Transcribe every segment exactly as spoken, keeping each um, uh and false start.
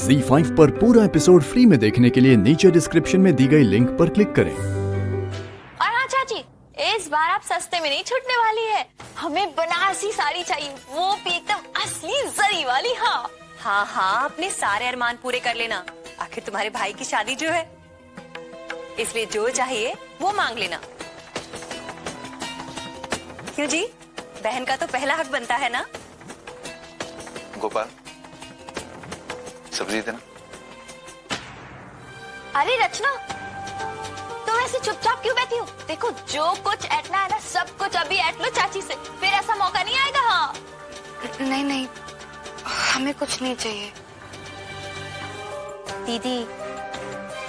ज़ी five पर पूरा episode free में देखने के लिए नीचे डिस्क्रिप्शन में दी गई लिंक पर क्लिक करें। और हाँ चाची, इस बार आप सस्ते में नहीं छूटने वाली है। हमें बनारसी साड़ी चाहिए, वो भी एकदम असली जरी वाली। हाँ हाँ हाँ, अपने सारे अरमान पूरे कर लेना। आखिर तुम्हारे भाई की शादी जो है, इसलिए जो चाहिए वो मांग लेना। क्यों जी, बहन का तो पहला हक बनता है ना। गोपाल, सब्जी देना। अरे रचना, तुम ऐसे चुपचाप क्यों बैठी हो? देखो, जो कुछ ऐटना है ना, सब कुछ अभी ऐट लो चाची से, फिर ऐसा मौका नहीं आएगा। हाँ नहीं नहीं, हमें कुछ नहीं चाहिए। दीदी,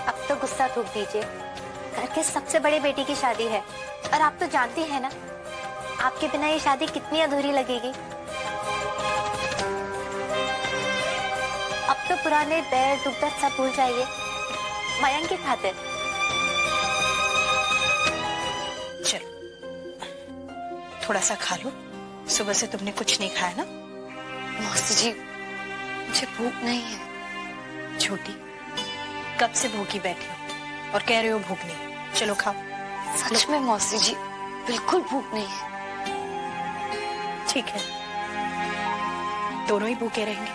अब तो गुस्सा थूक दीजिए। घर के सबसे बड़े बेटी की शादी है, और आप तो जानती हैं ना, आपके बिना ये शादी कितनी अधूरी लगेगी। अब तो पुराने बैर दुख दर्द सब भूल जाइए, मयंक की खातिर। चलो, थोड़ा सा खा लो, सुबह से तुमने कुछ नहीं खाया ना। मौसी जी, मुझे भूख नहीं है। छोटी, कब से भूखी बैठी हो और कह रहे हो भूख नहीं। चलो खाओ। सच में मौसी जी, बिल्कुल भूख नहीं है। ठीक है, दोनों ही भूखे रहेंगे।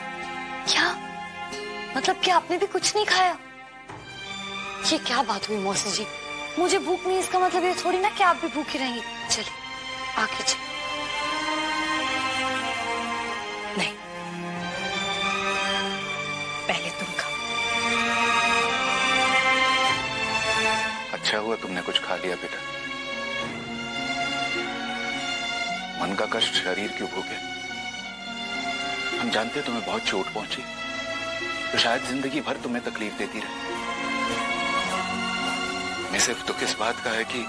क्या मतलब, क्या आपने भी कुछ नहीं खाया? ये क्या बात हुई मौसी जी, मुझे भूख नहीं, इसका मतलब ये थोड़ी ना कि आप भी भूखी रहेंगी। चलिए आगे चलिए। नहीं, पहले तुम खाओ। अच्छा हुआ तुमने कुछ खा लिया बेटा, मन का कष्ट शरीर की भूख है। हम जानते तुम्हें बहुत चोट पहुंची, तो शायद जिंदगी भर तुम्हें तकलीफ देती रहे। मैं सिर्फ दुख इस बात का है कि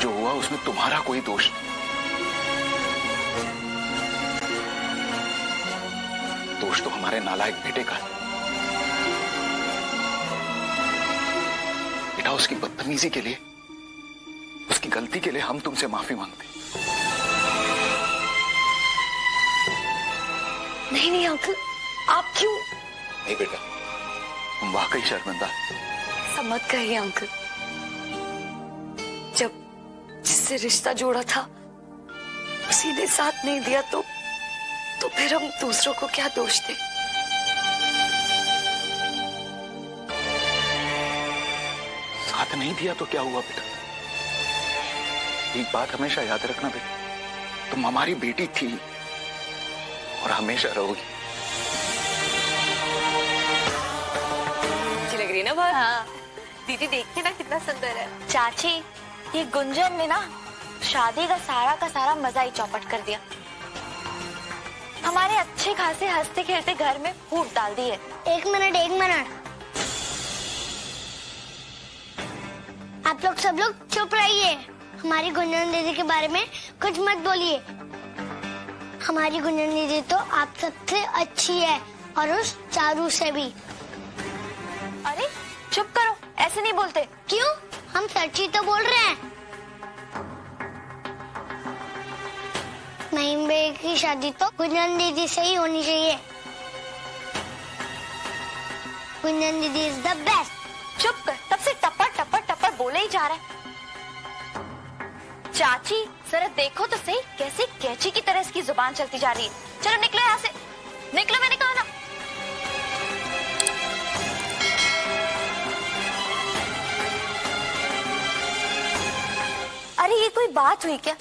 जो हुआ उसमें तुम्हारा कोई दोष नहीं। दोष तो हमारे नालायक बेटे का है। बेटा, उसकी बदतमीजी के लिए, उसकी गलती के लिए हम तुमसे माफी मांगते हैं। नहीं नहीं अंकल, आप क्यों? नहीं बेटा, तुम वाकई शर्मिंदा। सब मत कहिए अंकल, जब जिससे रिश्ता जोड़ा था उसी ने साथ नहीं दिया, तो तो फिर हम दूसरों को क्या दोष दें? साथ नहीं दिया तो क्या हुआ बेटा? एक बात हमेशा याद रखना बेटा, तुम हमारी बेटी थी और हमेशा रहोगी। अच्छी लग रही ना बहुत? हाँ। दीदी देखिए ना कितना सुंदर है। चाची, ये गुंजन ने ना शादी का सारा का सारा मजा ही चौपट कर दिया। हमारे अच्छे खासे हंसते खेलते घर में फूट डाल दी है। एक मिनट एक मिनट, आप लोग सब लोग चुप रहिए। हमारी गुंजन दीदी के बारे में कुछ मत बोलिए। हमारी गुंजन दीदी तो आप सबसे अच्छी है, और उस चारू से भी। अरे चुप करो, ऐसे नहीं बोलते। क्यों? हम सच ही तो बोल रहे हैं। महीम बे की शादी तो गुंजन दीदी से ही होनी चाहिए। गुंजन दीदी इज द बेस्ट। चुप कर, तब से टपर टपर टपर बोले ही जा रहा है। चाची जरा देखो तो सही, कैसे कैची की तरह इसकी जुबान चलती जा रही है। चलो निकलो यहाँ से, निकलो मैंने कहा ना। अरे ये कोई बात हुई क्या?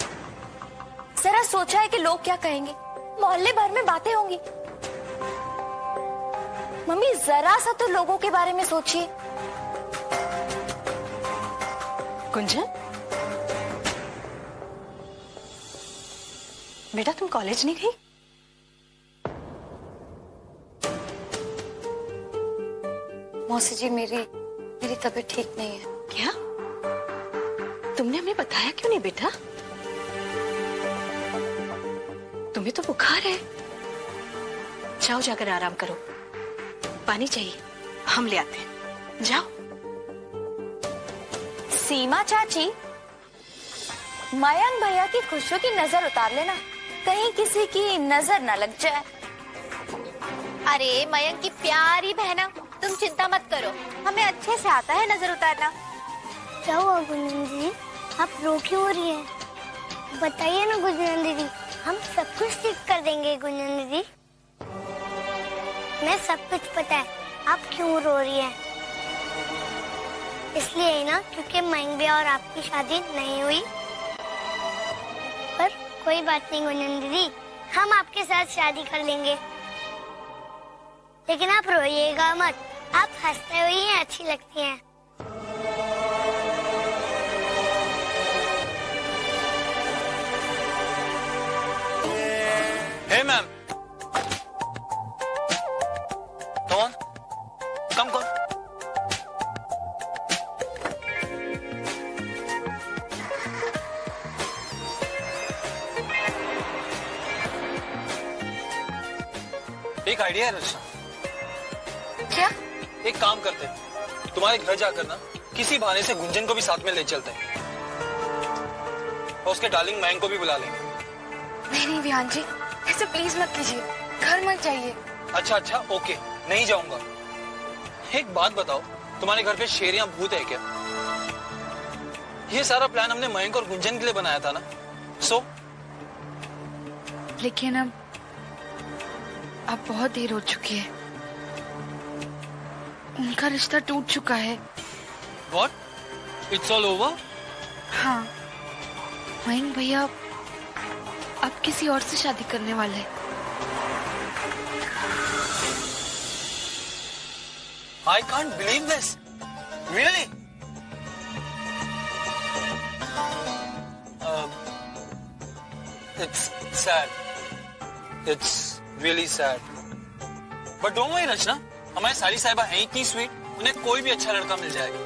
जरा सोचा है कि लोग क्या कहेंगे? मोहल्ले भर में बातें होंगी। मम्मी जरा सा तो लोगों के बारे में सोचिए। गुंजन बेटा, तुम कॉलेज नहीं गई? मौसी जी, मेरी मेरी तबीयत ठीक नहीं है। क्या? तुमने हमें बताया क्यों नहीं बेटा? तुम्हें तो बुखार है। जाओ जाकर आराम करो। पानी चाहिए, हम ले आते हैं। जाओ। सीमा चाची, मयंक भैया की खुशियों की नजर उतार लेना, कहीं किसी की नजर ना लग जाए। अरे मयंक की प्यारी बहना, तुम चिंता मत करो, हमें अच्छे से आता है नजर उतारना। क्या हुआ गुंजन जी, आप रो क्यों रही हैं? बताइए ना गुंजन दीदी, हम सब कुछ ठीक कर देंगे। गुंजन दीदी मैं सब कुछ पता है, आप क्यों रो रही हैं? इसलिए ना क्योंकि मयंक भैया और आपकी शादी नहीं हुई। पर कोई बात नहीं गुंजन दीदी, हम आपके साथ शादी कर लेंगे, लेकिन आप रोइएगा मत। आप हंसते हुए ही अच्छी लगती हैं। हे मैम, कौन कम कौन? एक आइडिया है रचना। क्या? एक काम करते हैं, तुम्हारे घर जाकर ना किसी बहाने से गुंजन को भी साथ में ले चलते हैं और उसके डार्लिंग मैंग को भी बुला लेंगे। नहीं नहीं विहान जी, ऐसे प्लीज मत कीजिए, घर मत जाइए। अच्छा अच्छा ओके, नहीं जाऊंगा। एक बात बताओ, तुम्हारे घर पे शेर या भूत है क्या? ये सारा प्लान हमने मयंक और गुंजन के लिए बनाया था ना। सो लेकिन अब अब बहुत देर हो चुकी है, उनका रिश्ता टूट चुका है। व्हाट? It's all over? हाँ, मयंक भैया अब किसी और से शादी करने वाला है। I can't believe this, really? It's sad, it's really sad. But don't worry Rachna, हमारे सारी साहिबा हैं इतनी स्वीट, उन्हें कोई भी अच्छा लड़का मिल जाएगा।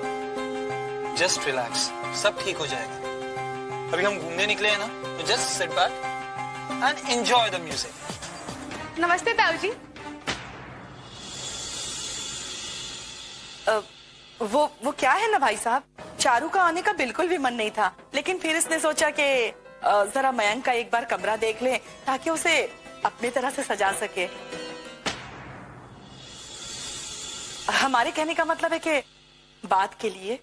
जस्ट रिलैक्स, सब ठीक हो जाएगा। अभी हम घूमने निकले हैं ना, तो just sit back and enjoy the music. नमस्ते ताऊजी। uh, वो वो क्या है ना भाई साहब, चारू का आने का बिल्कुल भी मन नहीं था, लेकिन फिर इसने सोचा कि uh, जरा मयंक का एक बार कमरा देख ले ताकि उसे अपनी तरह से सजा सके। हमारे कहने का मतलब है कि बात के लिए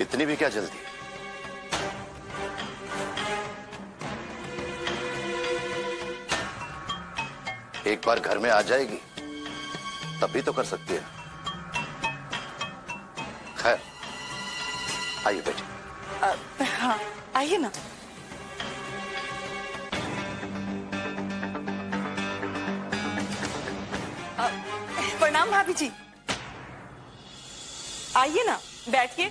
इतनी भी क्या जल्दी? एक बार घर में आ जाएगी तभी तो कर सकती है। खैर आइए बेटी। हाँ आइए ना। प्रणाम भाभी जी, आइए ना बैठिए।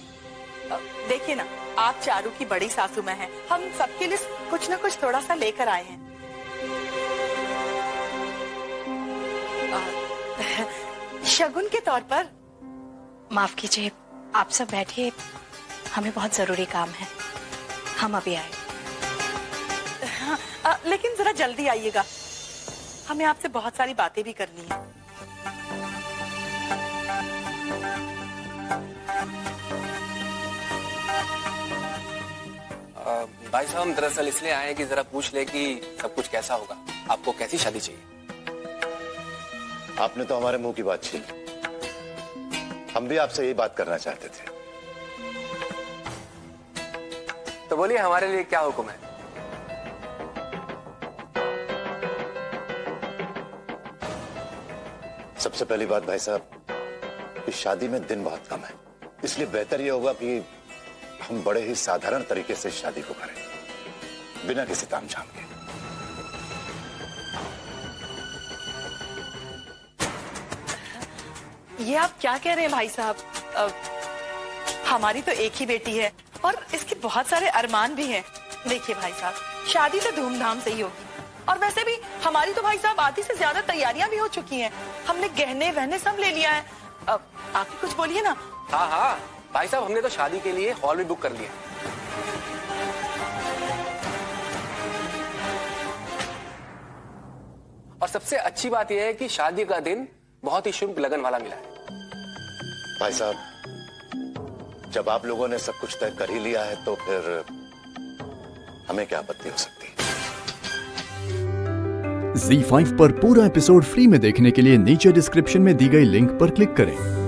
देखिए ना, आप चारू की बड़ी सासू में हैं, हम सबके लिए कुछ ना कुछ थोड़ा सा लेकर आए हैं। शगुन के तौर पर। माफ कीजिए, आप सब बैठिए, हमें बहुत जरूरी काम है, हम अभी आए। हाँ, आ, लेकिन जरा जल्दी आइएगा, हमें आपसे बहुत सारी बातें भी करनी है। आ, भाई साहब हम दरअसल इसलिए आए हैं कि जरा पूछ ले कि सब कुछ कैसा होगा, आपको कैसी शादी चाहिए। आपने तो हमारे मुंह की बात छीन, हम भी आपसे यही बात करना चाहते थे। तो बोलिए हमारे लिए क्या हुक्म है? सबसे पहली बात भाई साहब, इस शादी में दिन बहुत कम है, इसलिए बेहतर यह होगा कि हम बड़े ही साधारण तरीके से शादी को करें, बिना किसी तामझाम के। ये आप क्या कह रहे हैं भाई साहब, हमारी तो एक ही बेटी है और इसके बहुत सारे अरमान भी हैं। देखिए भाई साहब, शादी तो धूमधाम से ही होगी, और वैसे भी हमारी तो भाई साहब आधी से ज्यादा तैयारियां भी हो चुकी हैं, हमने गहने वहने सब ले लिया है। अब आप ही कुछ बोलिए ना। हाँ हाँ भाई साहब, हमने तो शादी के लिए हॉल भी बुक कर लिया। और सबसे अच्छी बात यह है कि शादी का दिन बहुत ही शुभ लगन वाला मिला है। भाई साहब, जब आप लोगों ने सब कुछ तय कर ही लिया है तो फिर हमें क्या आपत्ति हो सकती है? जी फाइव पर पूरा एपिसोड फ्री में देखने के लिए नीचे डिस्क्रिप्शन में दी गई लिंक पर क्लिक करें।